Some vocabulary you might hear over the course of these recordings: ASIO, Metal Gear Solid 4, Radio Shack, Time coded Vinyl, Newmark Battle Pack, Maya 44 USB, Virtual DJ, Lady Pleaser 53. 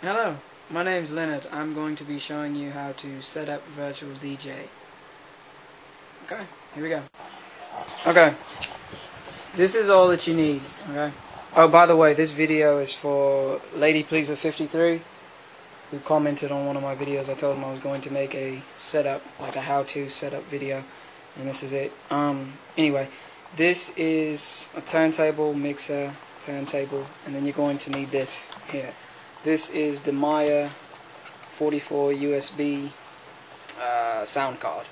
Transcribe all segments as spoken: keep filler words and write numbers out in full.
Hello, my name's Leonard. I'm going to be showing you how to set up Virtual D J. Okay, here we go. Okay, this is all that you need. Okay. Oh, by the way, this video is for Lady Pleaser fifty-three, who commented on one of my videos. I told him I was going to make a setup, like a how-to setup video, and this is it. Um. Anyway, this is a turntable, mixer, turntable, and then you're going to need this here. This is the Maya forty-four U S B uh, sound card.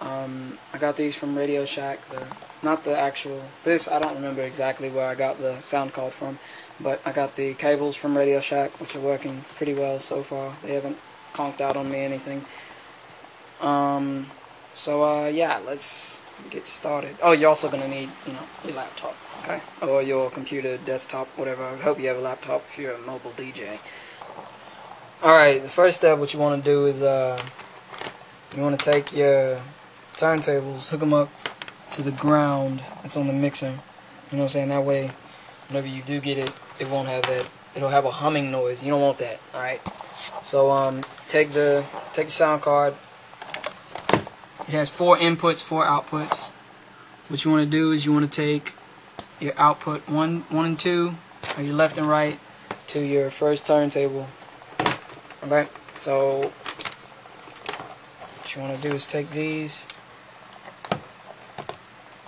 Um, I got these from Radio Shack. The, not the actual. This I don't remember exactly where I got the sound card from, but I got the cables from Radio Shack, which are working pretty well so far. They haven't conked out on me anything. Um, so uh, yeah, let's get started. Oh, you're also gonna need, you know, your laptop. Okay, or your computer, desktop, whatever. I hope you have a laptop if you're a mobile D J. Alright, the first step, what you want to do is uh, you want to take your turntables, hook them up to the ground that's on the mixer. You know what I'm saying? That way, whenever you do get it, it won't have that. It'll have a humming noise. You don't want that. Alright, so um, take the take the sound card. It has four inputs, four outputs. What you want to do is you want to take your output one, one and two, or your left and right, to your first turntable. Okay, so what you want to do is take these.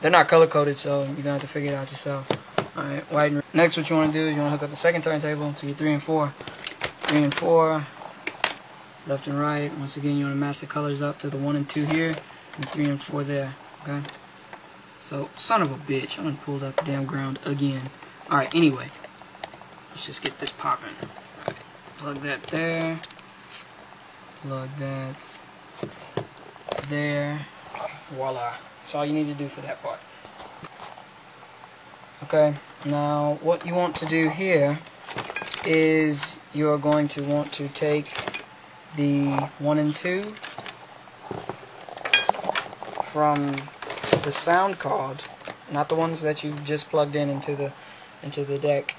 They're not color coded, so you're gonna have to figure it out yourself. All right, white and next, what you want to do is you want to hook up the second turntable to your three and four, three and four, left and right. Once again, you want to match the colors up to the one and two here, and three and four there. Okay. So, son of a bitch, I done pulled out the damn ground again. Alright, anyway, let's just get this popping. Alright, plug that there, plug that there, voila. That's all you need to do for that part. Okay, now what you want to do here is you are going to want to take the one and two from the sound card, not the ones that you just plugged in into the into the deck.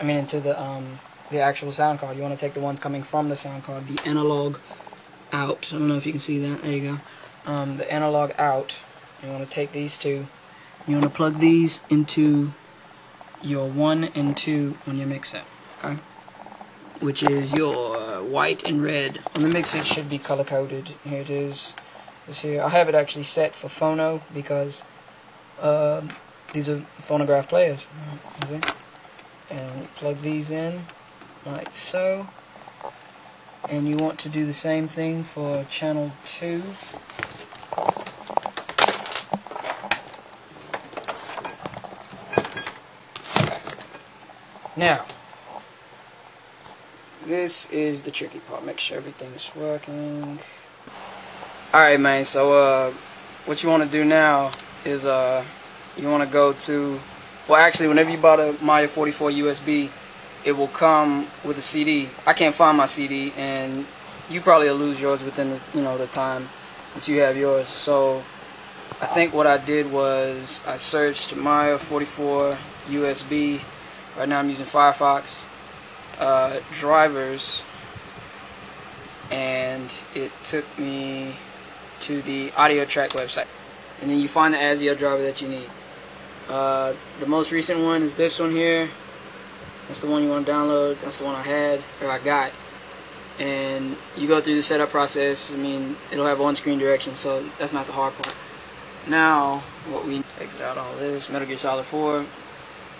I mean, into the um the actual sound card. You want to take the ones coming from the sound card, the analog out. I don't know if you can see that. There you go. Um, the analog out. You want to take these two. You want to plug these into your one and two on your mixer. Okay. Which is your white and red. On the mixer, it should be color coded. Here it is. This here, I have it actually set for phono because uh, these are phonograph players. And you plug these in like so. And you want to do the same thing for channel two. Now, this is the tricky part. Make sure everything's working. Alright, man, so uh, what you want to do now is uh, you want to go to, well, actually, whenever you bought a Maya forty-four U S B, it will come with a C D. I can't find my C D, and you probably will lose yours within the, you know, the time that you have yours. So I think what I did was I searched Maya forty-four U S B. Right now I'm using Firefox uh, drivers, and it took me to the audio track website, and then you find the ASIO driver that you need. Uh, the most recent one is this one here. That's the one you want to download. That's the one I had, or I got. And you go through the setup process. I mean, it'll have on-screen directions, so that's not the hard part. Now, what we exit out all this Metal Gear Solid four.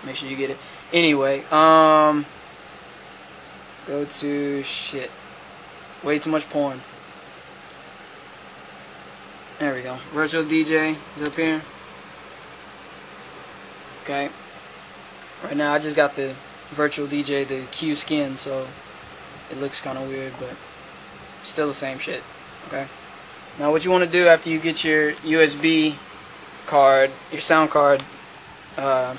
Make sure you get it. Anyway, um, go to shit. Way too much porn. There we go. Virtual D J is up here. Okay. Right now I just got the Virtual D J, the Q skin, so it looks kind of weird, but still the same shit. Okay. Now what you want to do after you get your U S B card, your sound card uh,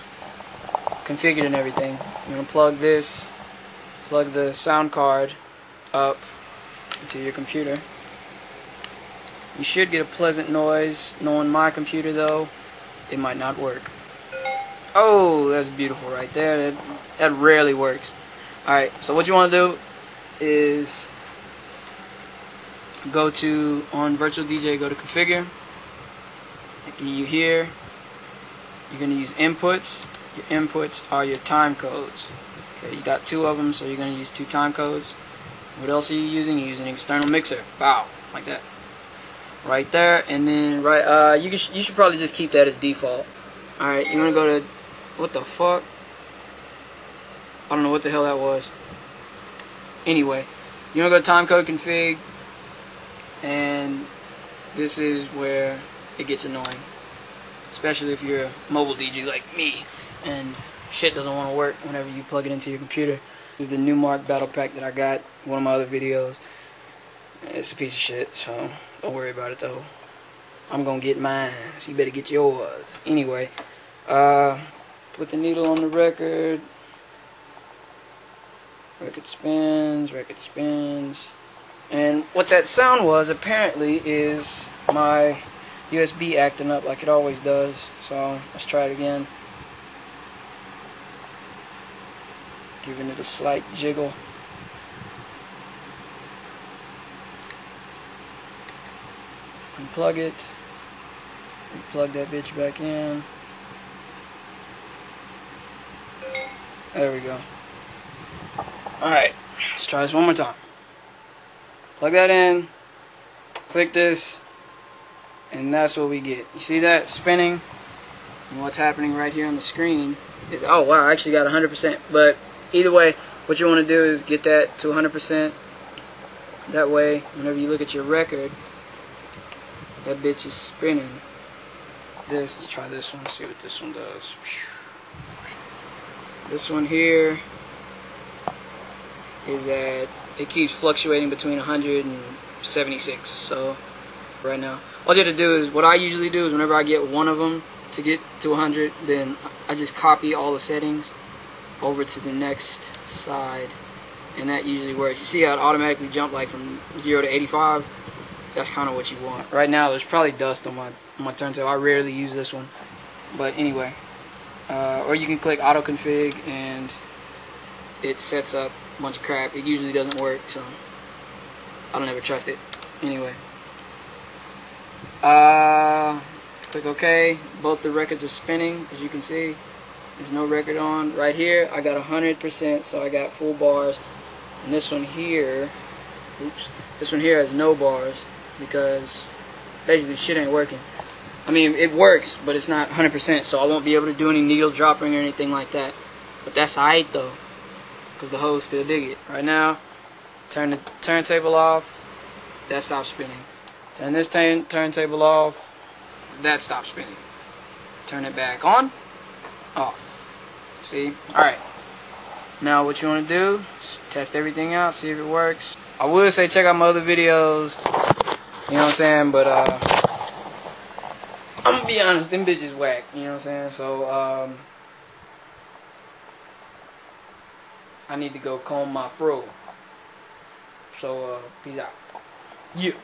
configured and everything, you're going to plug this, plug the sound card up into your computer. You should get a pleasant noise. Knowing my computer, though, it might not work. Oh, that's beautiful right there. That, that rarely works. Alright, so what you want to do is go to, on Virtual D J, go to configure. You here, you're going to use inputs. Your inputs are your time codes. Okay, you got two of them, so you're going to use two time codes. What else are you using? You're using an external mixer. Wow, like that. Right there, and then right, uh, you, can, you should probably just keep that as default. Alright, you're going to go to, what the fuck? I don't know what the hell that was. Anyway, you're going to go to time code config, and this is where it gets annoying. Especially if you're a mobile D J like me, and shit doesn't want to work whenever you plug it into your computer. This is the Newmark Battle Pack that I got, one of my other videos. It's a piece of shit, so don't worry about it though. I'm gonna get mine, so you better get yours. Anyway, uh, put the needle on the record. Record spins, record spins. And what that sound was, apparently, is my U S B acting up like it always does. So let's try it again. Giving it a slight jiggle. Unplug it. Plug that bitch back in. There we go. Alright, let's try this one more time. Plug that in. Click this. And that's what we get. You see that spinning? And what's happening right here on the screen is, oh wow, I actually got one hundred percent. But either way, what you want to do is get that to one hundred percent. That way, whenever you look at your record, that bitch is spinning. This, let's try this one, see what this one does. This one here is that it keeps fluctuating between one hundred and seventy-six. So right now, all you have to do is, what I usually do is whenever I get one of them to get to one hundred, then I just copy all the settings over to the next side, and that usually works. You see how it automatically jumped like from zero to eighty-five? That's kind of what you want. Right now there's probably dust on my, on my turntable. I rarely use this one, but anyway, uh, or you can click auto config and it sets up a bunch of crap. It usually doesn't work, so I don't ever trust it. Anyway, uh, click OK. Both the records are spinning, as you can see. There's no record on. Right here, I got one hundred percent, so I got full bars. And this one here, oops, this one here has no bars because basically shit ain't working. I mean, it works, but it's not one hundred percent, so I won't be able to do any needle dropping or anything like that. But that's alright though, because the hoes still dig it. Right now, turn the turntable off, that stops spinning. Turn this turntable off, that stops spinning. Turn it back on, off. See? Alright. Now what you want to do is test everything out, see if it works. I would say check out my other videos, you know what I'm saying, but uh, I'm gonna be honest, them bitches whack, you know what I'm saying, so um, I need to go comb my fro. So uh, peace out. Yeah.